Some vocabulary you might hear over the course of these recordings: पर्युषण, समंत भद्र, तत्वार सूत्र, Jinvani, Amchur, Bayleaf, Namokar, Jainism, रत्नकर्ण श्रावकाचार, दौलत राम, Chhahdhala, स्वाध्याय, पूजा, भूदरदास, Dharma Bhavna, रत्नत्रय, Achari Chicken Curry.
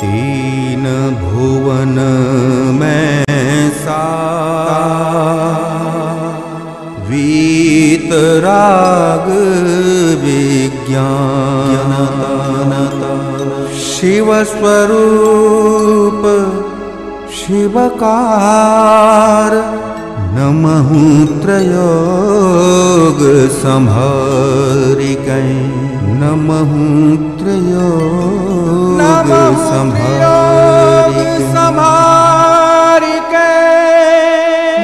तीन भुवन में सा वीतराग विज्ञान शिव स्वरूप शिवकार नमहु त्रयोग संहारिकै नमहु त्रयोग संहारिकै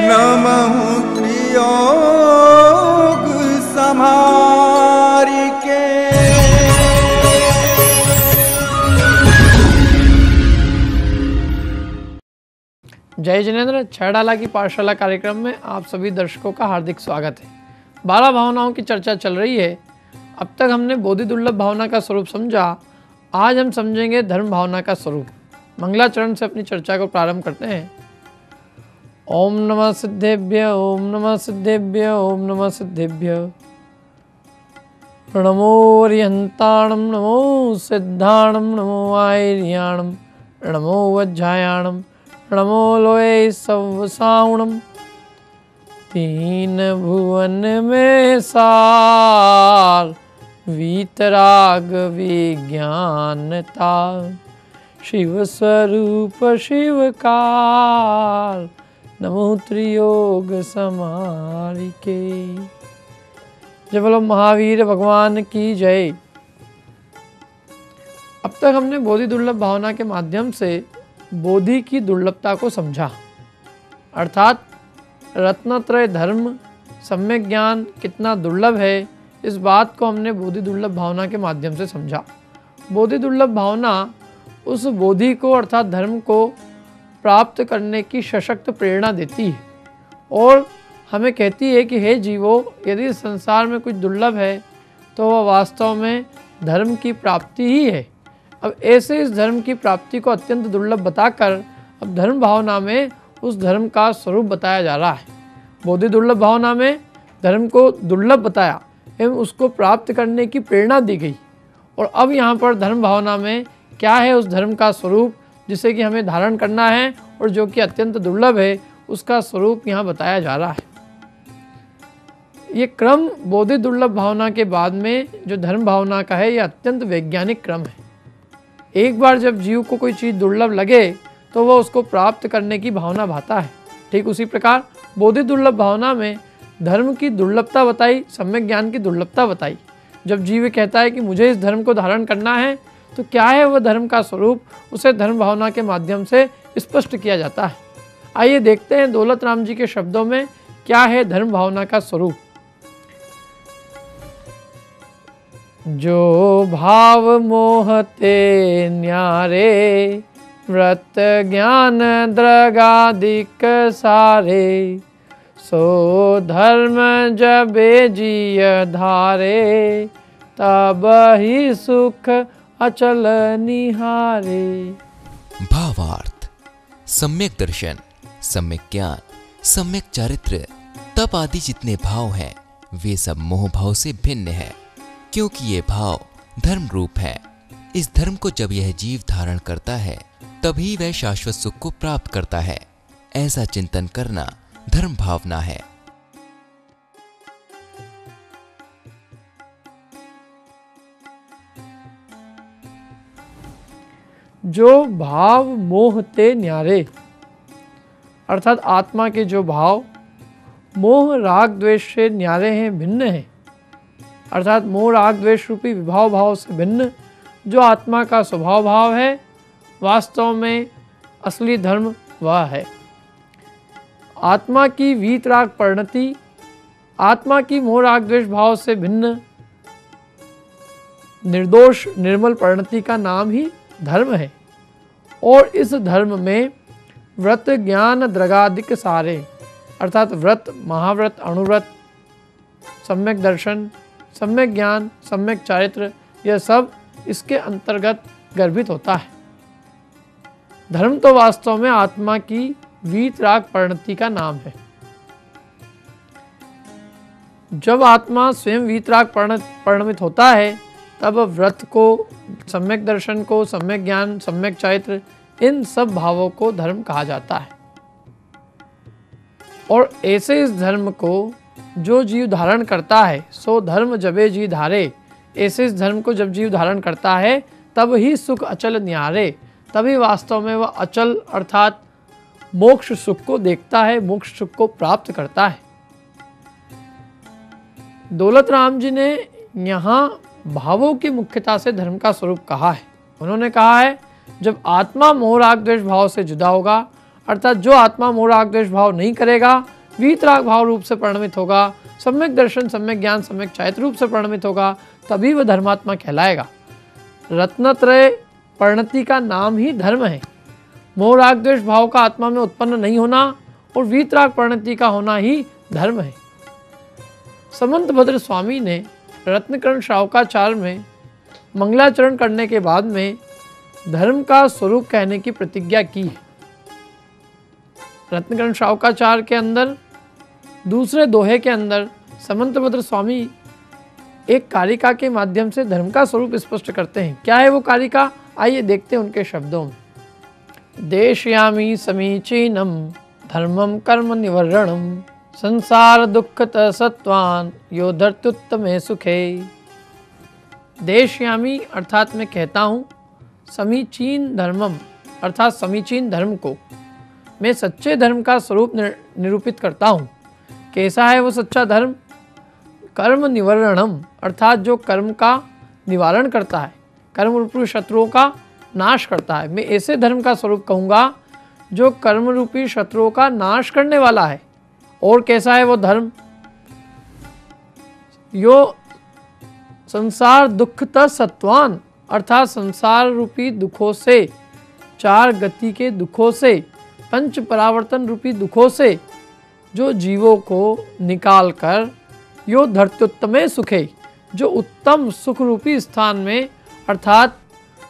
नमहु त्रयोग संहारिकै। जय जिनेन्द्र, छहडाला की पाठशाला कार्यक्रम में आप सभी दर्शकों का हार्दिक स्वागत है। 12 भावनाओं की चर्चा चल रही है। अब तक हमने बोधि दुर्लभ भावना का स्वरूप समझा, आज हम समझेंगे धर्म भावना का स्वरूप। मंगलाचरण से अपनी चर्चा को प्रारंभ करते हैं। ओम नमः सिद्धेभ्य ओम नमः सिद्धेभ्य ओम नमः सिद्धेभ्य नमो रिहंताणम नमो सिद्धाणम नमो आयरियाणम नमो वज्जायाणम नमो लोये सवसाउणम। तीन भुवन में सार वीतराग विज्ञानता शिव स्वरूप शिवकार नमो त्रियोग समारिके। जय बोलो महावीर भगवान की जय। अब तक हमने बोधि दुर्लभ भावना के माध्यम से बोधि की दुर्लभता को समझा, अर्थात रत्नत्रय धर्म सम्यक ज्ञान कितना दुर्लभ है, इस बात को हमने बोधि दुर्लभ भावना के माध्यम से समझा। बोधि दुर्लभ भावना उस बोधि को अर्थात धर्म को प्राप्त करने की सशक्त प्रेरणा देती है और हमें कहती है कि हे जीवो, यदि संसार में कुछ दुर्लभ है तो वह वास्तव में धर्म की प्राप्ति ही है। अब ऐसे इस धर्म की प्राप्ति को अत्यंत दुर्लभ बताकर अब धर्म भावना में उस धर्म का स्वरूप बताया जा रहा है। बोधि दुर्लभ भावना में धर्म को दुर्लभ बताया एवं उसको प्राप्त करने की प्रेरणा दी गई और अब यहाँ पर धर्म भावना में क्या है, उस धर्म का स्वरूप जिसे कि हमें धारण करना है और जो कि अत्यंत दुर्लभ है, उसका स्वरूप यहाँ बताया जा रहा है। ये क्रम बोधि दुर्लभ भावना के बाद में जो धर्म भावना का है, ये अत्यंत वैज्ञानिक क्रम है। एक बार जब जीव को कोई चीज़ दुर्लभ लगे तो वह उसको प्राप्त करने की भावना भाता है। ठीक उसी प्रकार बोधि दुर्लभ भावना में धर्म की दुर्लभता बताई, सम्यक ज्ञान की दुर्लभता बताई। जब जीव कहता है कि मुझे इस धर्म को धारण करना है तो क्या है वह धर्म का स्वरूप, उसे धर्म भावना के माध्यम से स्पष्ट किया जाता है। आइए देखते हैं दौलत राम जी के शब्दों में क्या है धर्म भावना का स्वरूप। जो भाव मोहते न्यारे व्रत ज्ञान द्रगादिक सारे सो धर्म जबे जिय धारे तब ही सुख अचल निहारे। भावार्थ सम्यक दर्शन, सम्यक ज्ञान, सम्यक चारित्र, तप आदि जितने भाव हैं वे सब मोह भाव से भिन्न है, क्योंकि ये भाव धर्म रूप है। इस धर्म को जब यह जीव धारण करता है तभी वह शाश्वत सुख को प्राप्त करता है। ऐसा चिंतन करना धर्म भावना है। जो भाव मोह ते न्यारे, अर्थात आत्मा के जो भाव मोह राग द्वेष से न्यारे हैं, भिन्न हैं, अर्थात मोह राग द्वेष रूपी विभाव भाव से भिन्न जो आत्मा का स्वभाव भाव है, वास्तव में असली धर्म वह है। आत्मा की वीतराग परिणति, आत्मा की मोह राग द्वेष भाव से भिन्न निर्दोष निर्मल परिणति का नाम ही धर्म है। और इस धर्म में व्रत ज्ञान द्रगादिक सारे, अर्थात व्रत, महाव्रत, अणुव्रत, सम्यक दर्शन, सम्यक ज्ञान, सम्यक चारित्र, यह सब इसके अंतर्गत गर्भित होता है। धर्म तो वास्तव में आत्मा की वीतराग परिणति का नाम है। जब आत्मा स्वयं वीतराग परिणमित होता है तब व्रत को, सम्यक दर्शन को, सम्यक ज्ञान, सम्यक चैत्र, इन सब भावों को धर्म कहा जाता है। और ऐसे इस धर्म को जो जीव धारण करता है, सो धर्म जबे जी धारे, ऐसे इस धर्म को जब जीव धारण करता है तब ही सुख अचल न्यारे, तभी वास्तव में वह अचल अर्थात मोक्ष सुख को देखता है, मोक्ष सुख को प्राप्त करता है। दौलत राम जी ने यहाँ भावों की मुख्यता से धर्म का स्वरूप कहा है। उन्होंने कहा है जब आत्मा मोह राग द्वेष भाव से जुदा होगा, अर्थात जो आत्मा मोह राग द्वेष भाव नहीं करेगा, वीतराग भाव रूप से परिणमित होगा, सम्यक दर्शन, सम्यक ज्ञान, सम्यक चैत्र रूप से परिणमित होगा, तभी वह धर्मात्मा कहलाएगा। रत्नत्रय परिणति का नाम ही धर्म है। मोह राग द्वेष भाव का आत्मा में उत्पन्न नहीं होना और वीतराग परिणति का होना ही धर्म है। समंत भद्र स्वामी ने रत्नकर्ण श्रावकाचार में मंगलाचरण करने के बाद में धर्म का स्वरूप कहने की प्रतिज्ञा की है। रत्नकर्ण श्रावकाचार के अंदर दूसरे दोहे के अंदर समंत भद्र स्वामी एक कारिका के माध्यम से धर्म का स्वरूप स्पष्ट करते हैं। क्या है वो कारिका, आइए देखते हैं उनके शब्दों में। देशयामी समीचीनम धर्मम कर्म निवर्णम संसार दुखत सत्वान यो धर्तुत्तमे सुखे। देशयामी अर्थात मैं कहता हूँ, समीचीन धर्मम अर्थात समीचीन धर्म को, मैं सच्चे धर्म का स्वरूप निरूपित करता हूँ। कैसा है वो सच्चा धर्म? कर्म निवर्णम अर्थात जो कर्म का निवारण करता है, कर्म रूपी शत्रुओं का नाश करता है। मैं ऐसे धर्म का स्वरूप कहूँगा जो कर्म रूपी शत्रुओं का नाश करने वाला है। और कैसा है वो धर्म? यो संसार दुखत सत्वान अर्थात संसार रूपी दुखों से, चार गति के दुखों से, पंच परावर्तन रूपी दुखों से जो जीवों को निकाल कर यो धर्त्युत्तमे सुखे, जो उत्तम सुख रूपी स्थान में अर्थात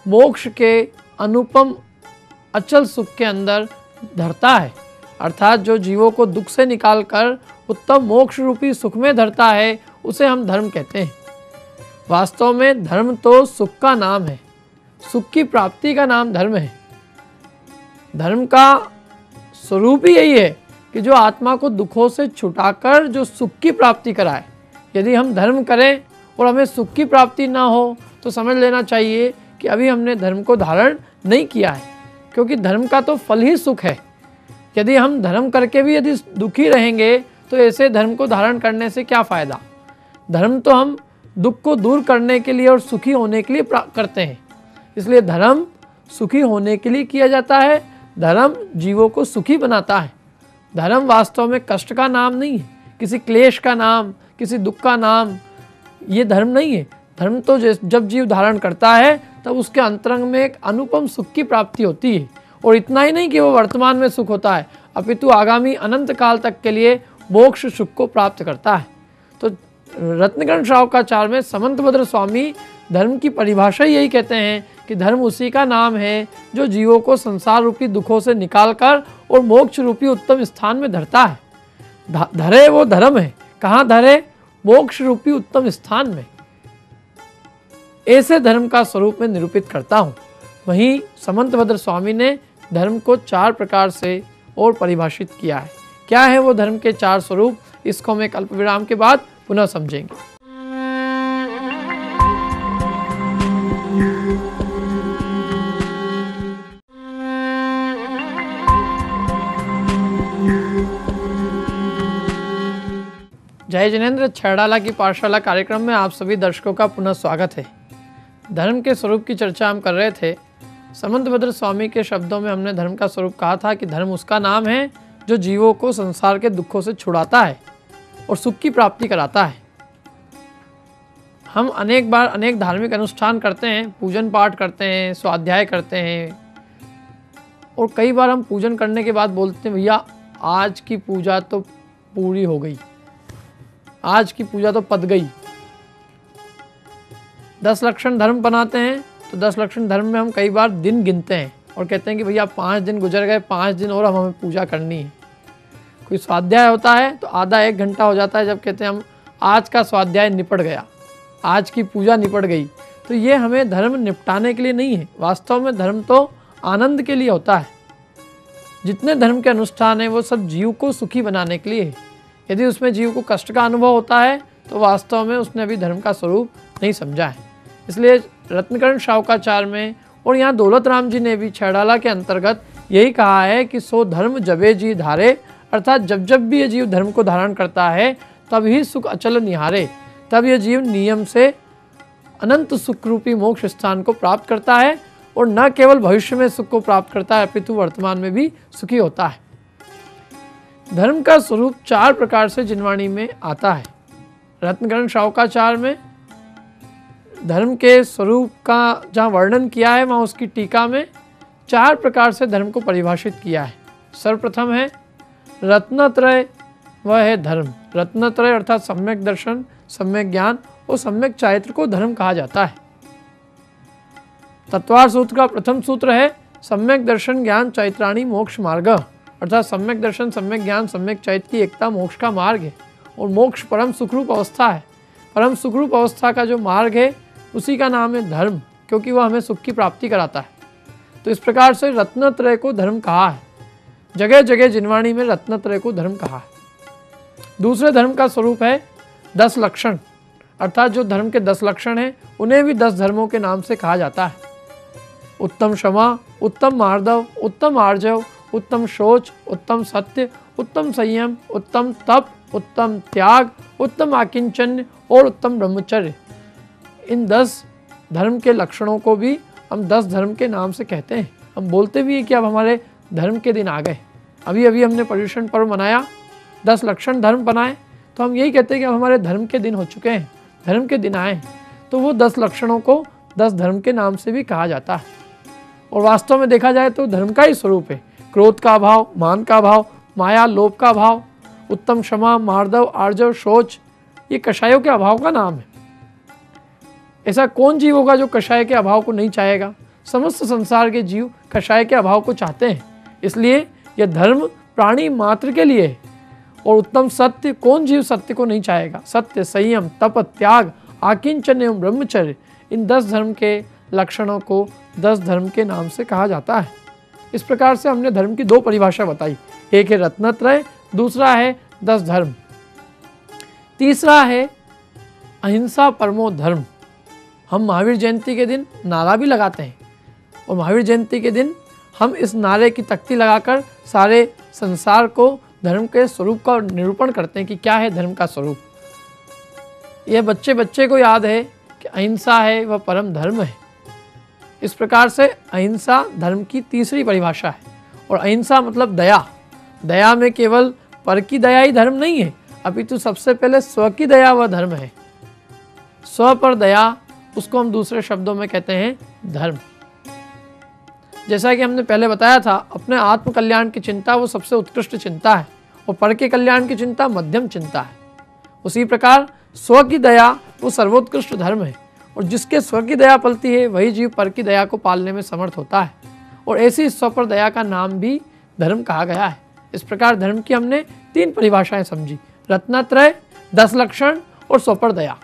मोक्ष के अनुपम अचल सुख के अंदर धरता है। अर्थात जो जीवों को दुख से निकालकर उत्तम मोक्ष रूपी सुख में धरता है, उसे हम धर्म कहते हैं। वास्तव में धर्म तो सुख का नाम है, सुख की प्राप्ति का नाम धर्म है। धर्म का स्वरूप ही यही है कि जो आत्मा को दुखों से छुटाकर जो सुख की प्राप्ति कराए। यदि हम धर्म करें और हमें सुख की प्राप्ति ना हो तो समझ लेना चाहिए कि अभी हमने धर्म को धारण नहीं किया है, क्योंकि धर्म का तो फल ही सुख है। यदि हम धर्म करके भी यदि दुखी रहेंगे तो ऐसे धर्म को धारण करने से क्या फ़ायदा। धर्म तो हम दुख को दूर करने के लिए और सुखी होने के लिए करते हैं, इसलिए धर्म सुखी होने के लिए किया जाता है। धर्म जीवों को सुखी बनाता है। धर्म वास्तव में कष्ट का नाम नहीं है, किसी क्लेश का नाम, किसी दुख का नाम ये धर्म नहीं है। धर्म तो जब जीव धारण करता है तब उसके अंतरंग में एक अनुपम सुख की प्राप्ति होती है। और इतना ही नहीं कि वो वर्तमान में सुख होता है, अपितु आगामी अनंत काल तक के लिए मोक्ष सुख को प्राप्त करता है। तो रत्नकर्ण श्रावकाचार्य में समंत भद्र स्वामी धर्म की परिभाषा यही कहते हैं कि धर्म उसी का नाम है जो जीवों को संसार रूपी दुखों से निकालकर और मोक्ष रूपी उत्तम स्थान में धरता है। धरे वो धर्म है। कहाँ धरे? मोक्ष रूपी उत्तम स्थान में। ऐसे धर्म का स्वरूप में निरूपित करता हूँ। वहीं समंत भद्र स्वामी ने धर्म को चार प्रकार से और परिभाषित किया है। क्या है वो धर्म के चार स्वरूप, इसको हम एक अल्प विराम के बाद पुनः समझेंगे। जय जिनेंद्र, छहड़ाला की पाठशाला कार्यक्रम में आप सभी दर्शकों का पुनः स्वागत है। धर्म के स्वरूप की चर्चा हम कर रहे थे। समंत भद्र स्वामी के शब्दों में हमने धर्म का स्वरूप कहा था कि धर्म उसका नाम है जो जीवों को संसार के दुखों से छुड़ाता है और सुख की प्राप्ति कराता है। हम अनेक बार अनेक धार्मिक अनुष्ठान करते हैं, पूजन पाठ करते हैं, स्वाध्याय करते हैं, और कई बार हम पूजन करने के बाद बोलते हैं भैया आज की पूजा तो पूरी हो गई, आज की पूजा तो पत गई। 10 लक्षण धर्म बनाते हैं। तो 10 लक्षण धर्म में हम कई बार दिन गिनते हैं और कहते हैं कि भैया 5 दिन गुजर गए, 5 दिन और हमें पूजा करनी है। कोई स्वाध्याय होता है तो आधा एक घंटा हो जाता है, जब कहते हैं हम आज का स्वाध्याय निपट गया, आज की पूजा निपट गई, तो ये हमें धर्म निपटाने के लिए नहीं है। वास्तव में धर्म तो आनंद के लिए होता है। जितने धर्म के अनुष्ठान हैं वो सब जीव को सुखी बनाने के लिए है। यदि उसमें जीव को कष्ट का अनुभव होता है तो वास्तव में उसने अभी धर्म का स्वरूप नहीं समझा है। इसलिए रत्नकर्ण शावकाचार्य में और यहाँ दौलत राम जी ने भी छहड़ाला के अंतर्गत यही कहा है कि सो धर्म जबे जी धारे, अर्थात जब जब भी ये जीव धर्म को धारण करता है तब ही सुख अचल निहारे, तब यह जीव नियम से अनंत सुख रूपी मोक्ष स्थान को प्राप्त करता है और न केवल भविष्य में सुख को प्राप्त करता है अपितु वर्तमान में भी सुखी होता है। धर्म का स्वरूप चार प्रकार से जिनवाणी में आता है। रत्नकर्ण शावकाचार्य में धर्म के स्वरूप का जहाँ वर्णन किया है वहाँ उसकी टीका में चार प्रकार से धर्म को परिभाषित किया है। सर्वप्रथम है रत्नत्रय, वह है धर्म। रत्नत्रय अर्थात सम्यक दर्शन, सम्यक ज्ञान और सम्यक चारित्र को धर्म कहा जाता है। तत्वार सूत्र का प्रथम सूत्र है सम्यक दर्शन ज्ञान चैत्राणी मोक्ष मार्ग, अर्थात सम्यक दर्शन, सम्यक ज्ञान, सम्यक चैत्र की एकता मोक्ष का मार्ग है और मोक्ष परम सुखरूप अवस्था है। परम सुखरूप अवस्था का जो मार्ग है उसी का नाम है धर्म, क्योंकि वह हमें सुख की प्राप्ति कराता है। तो इस प्रकार से रत्नत्रय को धर्म कहा है। जगह जगह जिनवाणी में रत्नत्रय को धर्म कहा है। दूसरे धर्म का स्वरूप है 10 लक्षण, अर्थात जो धर्म के 10 लक्षण हैं उन्हें भी 10 धर्मों के नाम से कहा जाता है। उत्तम क्षमा, उत्तम मार्दव, उत्तम आर्जव, उत्तम शोच, उत्तम सत्य, उत्तम संयम, उत्तम तप, उत्तम त्याग, उत्तम आकिंचन्य और उत्तम ब्रह्मचर्य। इन 10 धर्म के लक्षणों को भी हम 10 धर्म के नाम से कहते हैं। हम बोलते भी हैं कि अब हमारे धर्म के दिन आ गए। अभी अभी हमने पर्युषण पर्व मनाया, 10 लक्षण धर्म बनाए, तो हम यही कहते हैं कि अब हमारे धर्म के दिन हो चुके हैं, धर्म के दिन आए। तो वो 10 लक्षणों को 10 धर्म के नाम से भी कहा जाता है। और वास्तव में देखा जाए तो धर्म का ही स्वरूप है। क्रोध का भाव, मान का भाव, माया लोभ का भाव, उत्तम क्षमा, मार्दव, आर्जव, शोच, ये कषायों के अभाव का नाम है। ऐसा कौन जीव होगा जो कषाय के अभाव को नहीं चाहेगा? समस्त संसार के जीव कषाय के अभाव को चाहते हैं। इसलिए यह धर्म प्राणी मात्र के लिए है। और उत्तम सत्य, कौन जीव सत्य को नहीं चाहेगा? सत्य, संयम, तप, त्याग, आकिंचन एवं ब्रह्मचर्य, इन 10 धर्म के लक्षणों को 10 धर्म के नाम से कहा जाता है। इस प्रकार से हमने धर्म की 2 परिभाषा बताई, एक है रत्नत्रय, दूसरा है 10 धर्म। तीसरा है अहिंसा परमो धर्म। हम महावीर जयंती के दिन नारा भी लगाते हैं और महावीर जयंती के दिन हम इस नारे की तख्ती लगाकर सारे संसार को धर्म के स्वरूप का निरूपण करते हैं कि क्या है धर्म का स्वरूप। यह बच्चे बच्चे को याद है कि अहिंसा है वह परम धर्म है। इस प्रकार से अहिंसा धर्म की 3री परिभाषा है। और अहिंसा मतलब दया। दया में केवल पर की दया ही धर्म नहीं है, अपितु सबसे पहले स्व की दया वह धर्म है। स्व पर दया, उसको हम दूसरे शब्दों में कहते हैं धर्म। जैसा कि हमने पहले बताया था, अपने आत्म कल्याण की चिंता वो सबसे उत्कृष्ट चिंता है और पर के कल्याण की चिंता मध्यम चिंता है। उसी प्रकार स्व की दया वो सर्वोत्कृष्ट धर्म है और जिसके स्व की दया पलती है वही जीव पर की दया को पालने में समर्थ होता है। और ऐसी स्व पर दया का नाम भी धर्म कहा गया है। इस प्रकार धर्म की हमने 3 परिभाषाएं समझी, रत्नत्रय, 10 लक्षण और स्व पर दया।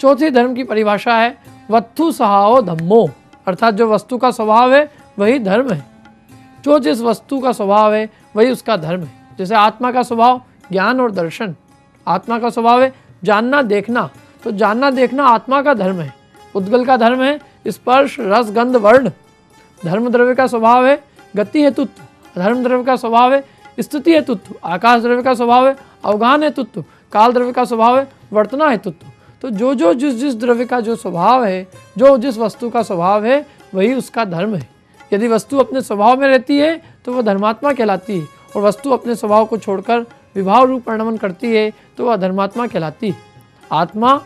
चौथी धर्म की परिभाषा है वत्थु स्वभावो धम्मो, अर्थात जो वस्तु का स्वभाव है वही धर्म है। जो जिस वस्तु का स्वभाव है वही उसका धर्म है। जैसे आत्मा का स्वभाव ज्ञान और दर्शन, आत्मा का स्वभाव है जानना देखना, तो जानना देखना आत्मा का धर्म है। उद्गल का धर्म है स्पर्श रस गंध वर्ण। धर्म द्रव्य का स्वभाव है गति हेतुत्व, धर्म द्रव्य का स्वभाव है स्थिति हेतुत्व, आकाश द्रव्य का स्वभाव है अवगाहन हेतुत्व, काल द्रव्य का स्वभाव है वर्तना हेतुत्व। तो जो जो जिस जिस द्रव्य का जो स्वभाव है, जो जिस वस्तु का स्वभाव है वही उसका धर्म है। यदि वस्तु अपने स्वभाव में रहती है तो वह धर्मात्मा कहलाती है और वस्तु अपने स्वभाव को छोड़कर विभाव रूप परिणमन करती है तो वह धर्मात्मा कहलाती है। आत्मा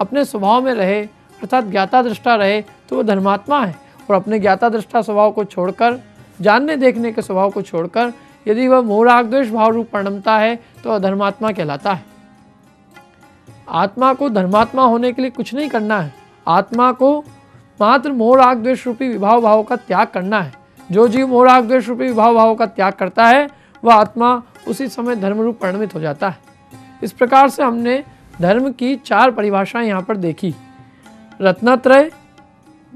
अपने स्वभाव में रहे अर्थात ज्ञाता दृष्टा रहे तो वह धर्मात्मा है और अपने ज्ञाता दृष्टा स्वभाव को छोड़कर, जानने देखने के स्वभाव को छोड़कर यदि वह मोह राग द्वेष भाव रूप परिणमता है तो वह धर्मात्मा कहलाता है। आत्मा को धर्मात्मा होने के लिए कुछ नहीं करना है। आत्मा को मात्र मोह राग द्वेष रूपी विभाव भाव का त्याग करना है। जो जीव मोह राग द्वेष रूपी विभाव भाव का त्याग करता है वह आत्मा उसी समय धर्म रूप परिणमित हो जाता है। इस प्रकार से हमने धर्म की 4 परिभाषाएं यहाँ पर देखी, रत्नत्रय,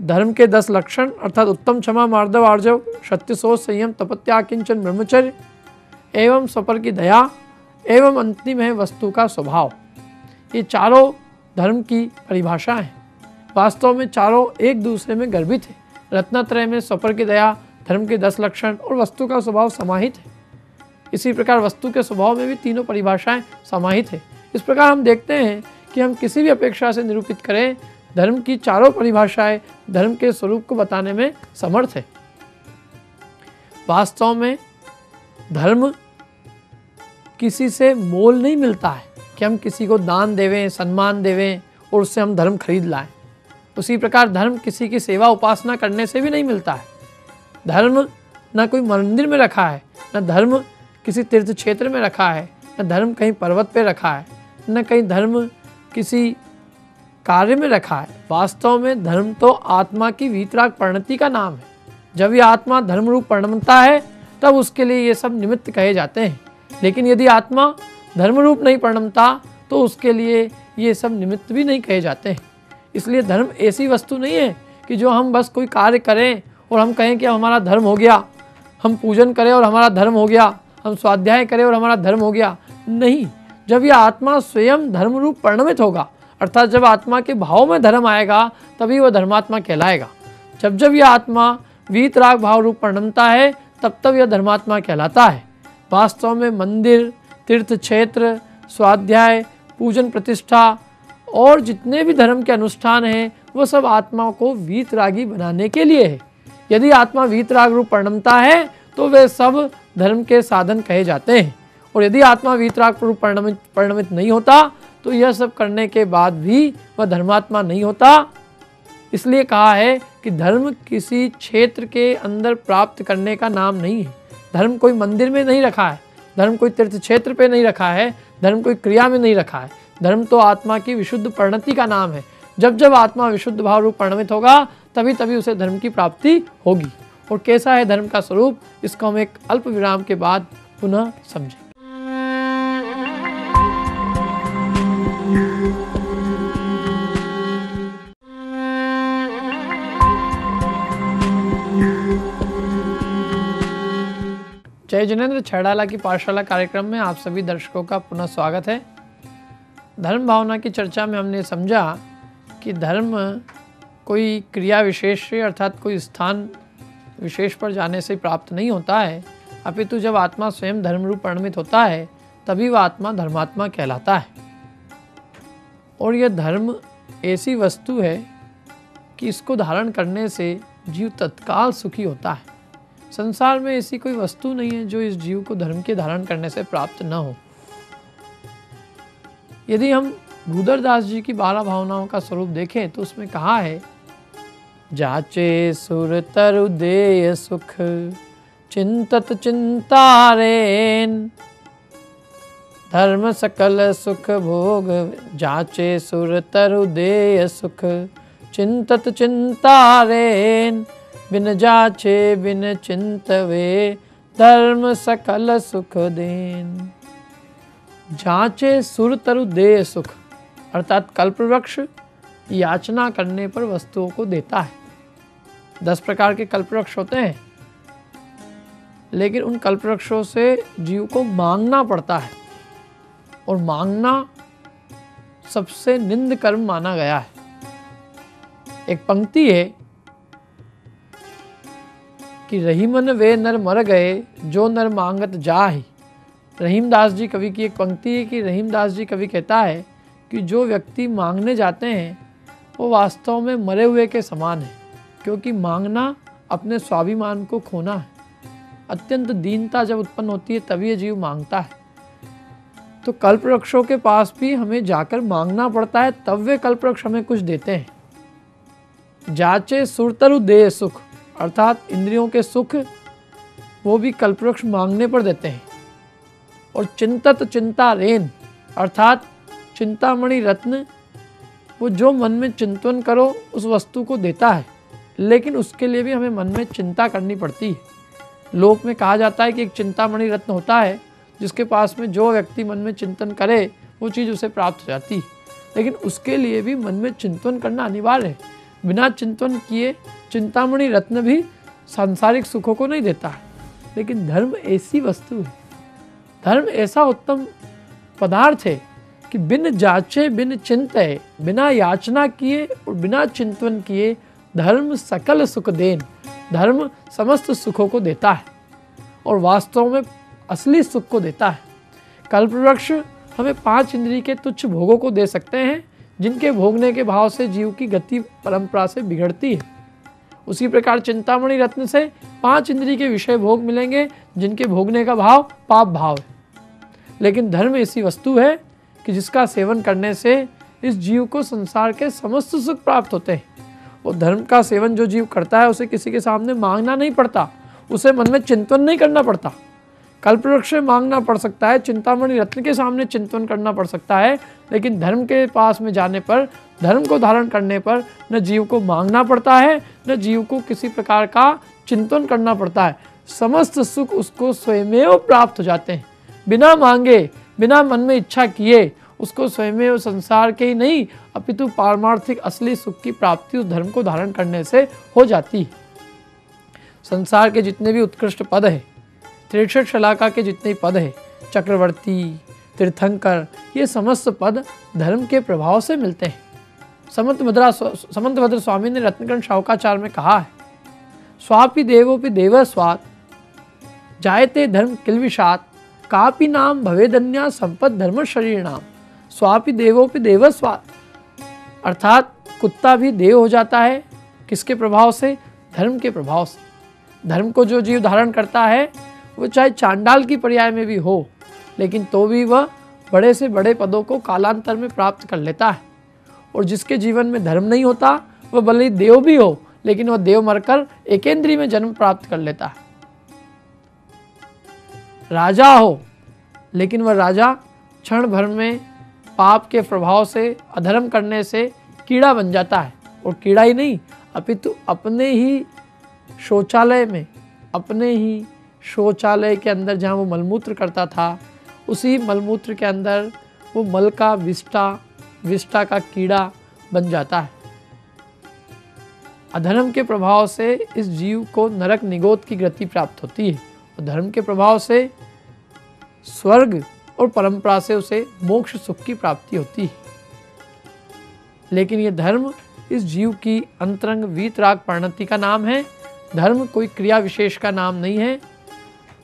धर्म के 10 लक्षण अर्थात उत्तम क्षमा मार्दव आर्जव सत्यशोध संयम तपत्या किंचन ब्रह्मचर्य एवं सपर की दया एवं अंतिम है वस्तु का स्वभाव। ये चारों धर्म की परिभाषा है। वास्तव में चारों एक दूसरे में गर्भित है। रत्नत्रय में सपर की दया, धर्म के 10 लक्षण और वस्तु का स्वभाव समाहित है। इसी प्रकार वस्तु के स्वभाव में भी तीनों परिभाषाएँ समाहित है। इस प्रकार हम देखते हैं कि हम किसी भी अपेक्षा से निरूपित करें, धर्म की चारों परिभाषाएं धर्म के स्वरूप को बताने में समर्थ है। वास्तव में धर्म किसी से मोल नहीं मिलता है कि हम किसी को दान देवें, सम्मान देवें और उससे हम धर्म खरीद लाएं। उसी प्रकार धर्म किसी की सेवा उपासना करने से भी नहीं मिलता है। धर्म ना कोई मंदिर में रखा है, ना धर्म किसी तीर्थ क्षेत्र में रखा है, ना धर्म कहीं पर्वत पर रखा है, न कहीं धर्म किसी कार्य में रखा है। वास्तव में धर्म तो आत्मा की वीतराग परिणति का नाम है। जब यह आत्मा धर्म रूप परिणमता है तब उसके लिए ये सब निमित्त कहे जाते हैं, लेकिन यदि आत्मा धर्म रूप नहीं परिणमता तो उसके लिए ये सब निमित्त भी नहीं कहे जाते हैं। इसलिए धर्म ऐसी वस्तु नहीं है कि जो हम बस कोई कार्य करें और हम कहें कि हमारा धर्म हो गया, हम पूजन करें और हमारा धर्म हो गया, हम स्वाध्याय करें और हमारा धर्म हो गया। नहीं, जब यह आत्मा स्वयं धर्म रूप परिणमित होगा अर्थात जब आत्मा के भाव में धर्म आएगा तभी वह धर्मात्मा कहलाएगा। जब जब यह आत्मा वीतराग भाव रूप परिणमता है तब तब यह धर्मात्मा कहलाता है। वास्तव में मंदिर, तीर्थ क्षेत्र, स्वाध्याय, पूजन प्रतिष्ठा और जितने भी धर्म के अनुष्ठान हैं वह सब आत्मा को वीतरागी बनाने के लिए है। यदि आत्मा वीतराग रूप परिणमता है तो वे सब धर्म के साधन कहे जाते हैं, और यदि आत्मा वीतराग रूप परिणमित नहीं होता तो यह सब करने के बाद भी वह धर्मात्मा नहीं होता। इसलिए कहा है कि धर्म किसी क्षेत्र के अंदर प्राप्त करने का नाम नहीं है। धर्म कोई मंदिर में नहीं रखा है, धर्म कोई तीर्थ क्षेत्र पे नहीं रखा है, धर्म कोई क्रिया में नहीं रखा है। धर्म तो आत्मा की विशुद्ध परिणति का नाम है। जब जब आत्मा विशुद्ध भाव रूप परिणमित होगा तभी तभी उसे धर्म की प्राप्ति होगी। और कैसा है धर्म का स्वरूप, इसको हम एक अल्प विराम के बाद पुनः समझें। जय जिनेंद्र, छहड़ाला की पाठशाला कार्यक्रम में आप सभी दर्शकों का पुनः स्वागत है। धर्म भावना की चर्चा में हमने समझा कि धर्म कोई क्रिया विशेष अर्थात कोई स्थान विशेष पर जाने से प्राप्त नहीं होता है, अपितु जब आत्मा स्वयं धर्म रूप परिणमित होता है तभी वह आत्मा धर्मात्मा कहलाता है। और यह धर्म ऐसी वस्तु है कि इसको धारण करने से जीव तत्काल सुखी होता है। संसार में ऐसी कोई वस्तु नहीं है जो इस जीव को धर्म के धारण करने से प्राप्त न हो। यदि हम भूदरदास जी की 12 भावनाओं का स्वरूप देखें तो उसमें कहा है, जाचे सुर तरु देय सुख चिंतत चिंतारेन धर्म सकल सुख भोग। जाचे सुर तरु देय सुख चिंतत चिंतारेन बिन जाचे बिन चिंतवे धर्म सकल सुख देन। जाचे सुर तरु दे सुख अर्थात कल्पवृक्ष याचना करने पर वस्तुओं को देता है। 10 प्रकार के कल्पवृक्ष होते हैं, लेकिन उन कल्पवृक्षों से जीव को मांगना पड़ता है, और मांगना सबसे निंद कर्म माना गया है। एक पंक्ति है कि रहीमन वे नर मर गए जो नर मांगत जाहि। रहीमदास जी कवि की एक पंक्ति है कि रहीमदास जी कवि कहता है कि जो व्यक्ति मांगने जाते हैं वो वास्तव में मरे हुए के समान है, क्योंकि मांगना अपने स्वाभिमान को खोना है। अत्यंत दीनता जब उत्पन्न होती है तभी ये जीव मांगता है। तो कल्पवृक्षों के पास भी हमें जाकर मांगना पड़ता है, तब वे कल्पवृक्ष हमें कुछ देते हैं। जाचे सुरतरु दे सुख अर्थात इंद्रियों के सुख वो भी कल्पवृक्ष मांगने पर देते हैं। और चिंतत चिंता रेन अर्थात चिंतामणि रत्न वो जो मन में चिंतन करो उस वस्तु को देता है, लेकिन उसके लिए भी हमें मन में चिंता करनी पड़ती है। लोक में कहा जाता है कि एक चिंतामणि रत्न होता है जिसके पास में जो व्यक्ति मन में चिंतन करे वो चीज़ उसे प्राप्त हो जाती है, लेकिन उसके लिए भी मन में चिंतन करना अनिवार्य है। बिना चिंतन किए चिंतामणि रत्न भी सांसारिक सुखों को नहीं देता है, लेकिन धर्म ऐसी वस्तु है, धर्म ऐसा उत्तम पदार्थ है कि बिन जांचे बिन चिंतय बिना याचना किए और बिना चिंतन किए धर्म सकल सुख देन, धर्म समस्त सुखों को देता है और वास्तव में असली सुख को देता है। कल्पवृक्ष हमें 5 इंद्रिय के तुच्छ भोगों को दे सकते हैं जिनके भोगने के भाव से जीव की गति परंपरा से बिगड़ती है। उसी प्रकार चिंतामणि रत्न से 5 इंद्रिय के विषय भोग मिलेंगे जिनके भोगने का भाव पाप भाव है, लेकिन धर्म ऐसी वस्तु है कि जिसका सेवन करने से इस जीव को संसार के समस्त सुख प्राप्त होते हैं। और धर्म का सेवन जो जीव करता है उसे किसी के सामने मांगना नहीं पड़ता, उसे मन में चिंतन नहीं करना पड़ता। कल्पवृक्ष मांगना पड़ सकता है, चिंतामणि रत्न के सामने चिंतन करना पड़ सकता है, लेकिन धर्म के पास में जाने पर, धर्म को धारण करने पर न जीव को मांगना पड़ता है न जीव को किसी प्रकार का चिंतन करना पड़ता है। समस्त सुख उसको स्वयमेव प्राप्त हो जाते हैं, बिना मांगे बिना मन में इच्छा किए उसको स्वयमेव संसार के ही नहीं अपितु पारमार्थिक असली सुख की प्राप्ति उस धर्म को धारण करने से हो जाती। संसार के जितने भी उत्कृष्ट पद हैं, त्रिशत शलाका के जितने पद हैं, चक्रवर्ती तीर्थंकर, ये समस्त पद धर्म के प्रभाव से मिलते हैं। समंतभद्र स्वामी ने रत्नकर्ण शावकाचार्य में कहा है, स्वापि देवोपि देव स्वात जायते धर्म किलविषात कापि नाम भवेदन्या संपद धर्म शरीर नाम। स्वापि देवोपि देव स्वात अर्थात कुत्ता भी देव हो जाता है, किसके प्रभाव से? धर्म के प्रभाव से। धर्म को जो जीव धारण करता है वो चाहे चांडाल की पर्याय में भी हो, लेकिन तो भी वह बड़े से बड़े पदों को कालांतर में प्राप्त कर लेता है। और जिसके जीवन में धर्म नहीं होता वह भले ही देव भी हो, लेकिन वह देव मरकर एकेंद्रीय में जन्म प्राप्त कर लेता है। राजा हो, लेकिन वह राजा क्षण भर में पाप के प्रभाव से, अधर्म करने से कीड़ा बन जाता है। और कीड़ा ही नहीं अपितु अपने ही शौचालय में, अपने ही शौचालय के अंदर जहाँ वो मलमूत्र करता था, उसी मलमूत्र के अंदर वो मल का विष्टा का कीड़ा बन जाता है। अधर्म के प्रभाव से इस जीव को नरक निगोद की गति प्राप्त होती है और धर्म के प्रभाव से स्वर्ग और परंपरा से उसे मोक्ष सुख की प्राप्ति होती है। लेकिन ये धर्म इस जीव की अंतरंग वीतराग परिणति का नाम है। धर्म कोई क्रिया विशेष का नाम नहीं है।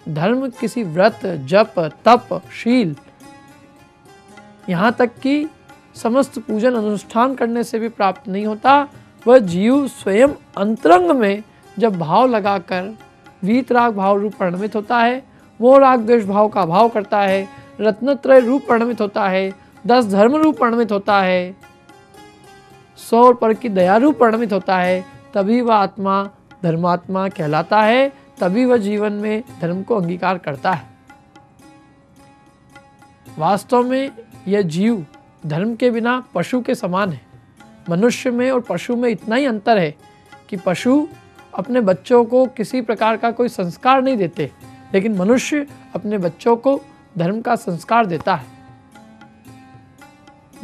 धर्म किसी व्रत, जप, तप, शील, यहाँ तक कि समस्त पूजन अनुष्ठान करने से भी प्राप्त नहीं होता। वह जीव स्वयं अंतरंग में जब भाव लगाकर वीतराग भाव रूप परिणमित होता है, मोह राग द्वेष भाव का भाव करता है, रत्नत्रय रूप परिणमित होता है, 10 धर्म रूप परिणमित होता है, 100 पर की दया रूप परिणमित होता है, तभी वह आत्मा धर्मात्मा कहलाता है, तभी वह जीवन में धर्म को अंगीकार करता है। वास्तव में यह जीव धर्म के बिना पशु के समान है। मनुष्य में और पशु में इतना ही अंतर है कि पशु अपने बच्चों को किसी प्रकार का कोई संस्कार नहीं देते, लेकिन मनुष्य अपने बच्चों को धर्म का संस्कार देता है।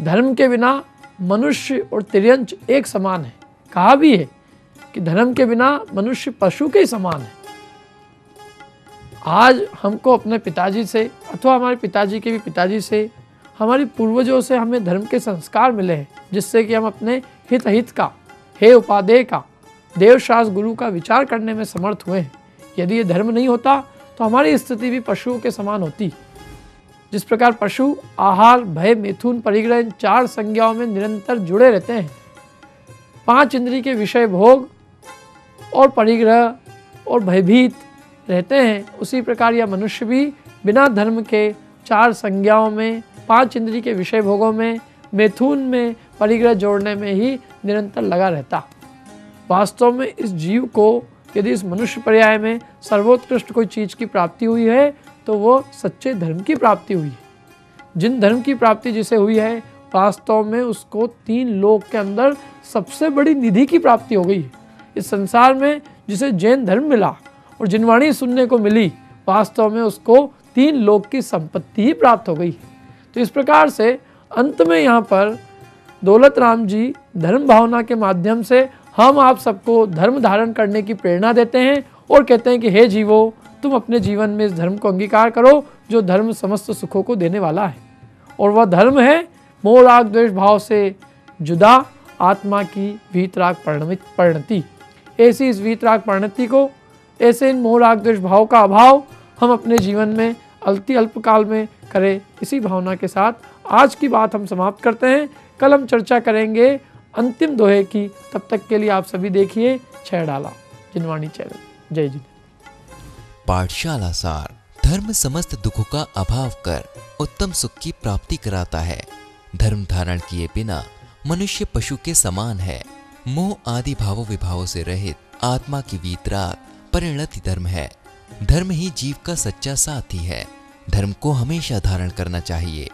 धर्म के बिना मनुष्य और तिर्यंच एक समान है। कहा भी है कि धर्म के बिना मनुष्य पशु के ही समान है। आज हमको अपने पिताजी से अथवा हमारे पिताजी के भी पिताजी से, हमारे पूर्वजों से हमें धर्म के संस्कार मिले हैं, जिससे कि हम अपने हित अहित का, हे उपादेय का, देवशास्त्र गुरु का विचार करने में समर्थ हुए हैं। यदि ये धर्म नहीं होता तो हमारी स्थिति भी पशुओं के समान होती। जिस प्रकार पशु आहार, भय, मिथुन, परिग्रह, इन 4 संज्ञाओं में निरंतर जुड़े रहते हैं, 5 इंद्रिय के विषय भोग और परिग्रह और भयभीत रहते हैं, उसी प्रकार यह मनुष्य भी बिना धर्म के 4 संज्ञाओं में, 5 इंद्रिय के विषय भोगों में, मैथुन में, परिग्रह जोड़ने में ही निरंतर लगा रहता। वास्तव में इस जीव को यदि इस मनुष्य पर्याय में सर्वोत्कृष्ट कोई चीज़ की प्राप्ति हुई है तो वो सच्चे धर्म की प्राप्ति हुई है। जिन धर्म की प्राप्ति जिसे हुई है वास्तव में उसको 3 लोक के अंदर सबसे बड़ी निधि की प्राप्ति हो गई है। इस संसार में जिसे जैन धर्म मिला और जिनवाणी सुनने को मिली, वास्तव में उसको 3 लोक की संपत्ति ही प्राप्त हो गई। तो इस प्रकार से अंत में यहाँ पर दौलत राम जी धर्म भावना के माध्यम से हम आप सबको धर्म धारण करने की प्रेरणा देते हैं और कहते हैं कि हे जीवो, तुम अपने जीवन में इस धर्म को अंगीकार करो जो धर्म समस्त सुखों को देने वाला है। और वह धर्म है मोह राग द्वेष भाव से जुदा आत्मा की वीतराग परिणति। ऐसी इस वीतराग परिणति को, ऐसे इन मोह राग द्वेष भाव का अभाव हम अपने जीवन में अल्ति अल्पकाल में करें। इसी भावना के साथ आज की बात हम समाप्त करते हैं। कल हम चर्चा करेंगे अंतिम दोहे की। तब तक के लिए आप सभी देखिए छहढाला जिनवाणी चैनल। जय जी। पाठशाला सार, धर्म समस्त दुखों का अभाव कर उत्तम सुख की प्राप्ति कराता है। धर्म धारण किए बिना मनुष्य पशु के समान है। मोह आदि भावों विभावों से रहित आत्मा की वीतराग परिणति धर्म है। धर्म ही जीव का सच्चा साथी है। धर्म को हमेशा धारण करना चाहिए।